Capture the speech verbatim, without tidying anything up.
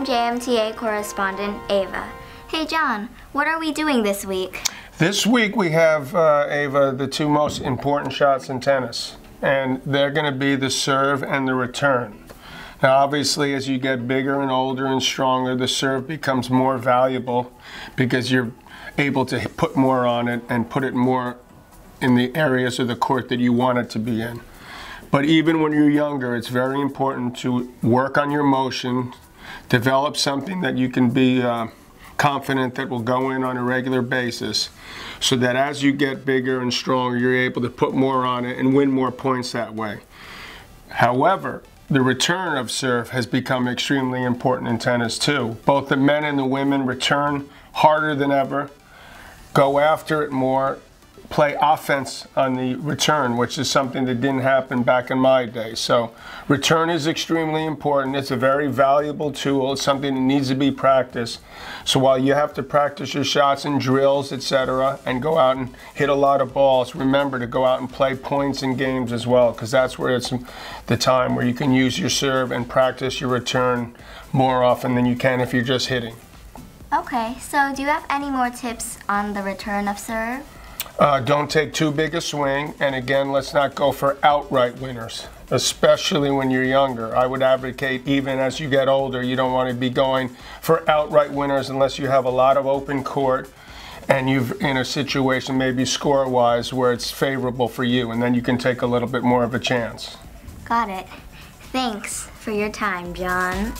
I'm J M T A correspondent Ava. Hey John, what are we doing this week? This week we have, uh, Ava, the two most important shots in tennis. And they're going to be the serve and the return. Now obviously as you get bigger and older and stronger, the serve becomes more valuable because you're able to put more on it and put it more in the areas of the court that you want it to be in. But even when you're younger, it's very important to work on your motion, develop something that you can be uh, confident that will go in on a regular basis, so that as you get bigger and stronger, you're able to put more on it and win more points that way. However, the return of serve has become extremely important in tennis too. Both the men and the women return harder than ever, go after it more, play offense on the return, which is something that didn't happen back in my day. So return is extremely important. It's a very valuable tool. It's something that needs to be practiced. So while you have to practice your shots and drills, et cetera, and go out and hit a lot of balls, remember to go out and play points and games as well, because that's where it's the time where you can use your serve and practice your return more often than you can if you're just hitting. Okay, so do you have any more tips on the return of serve? Uh, don't take too big a swing, and again, let's not go for outright winners, especially when you're younger. I would advocate, even as you get older, you don't want to be going for outright winners unless you have a lot of open court and you've in a situation maybe score-wise where it's favorable for you, and then you can take a little bit more of a chance. Got it. Thanks for your time, John.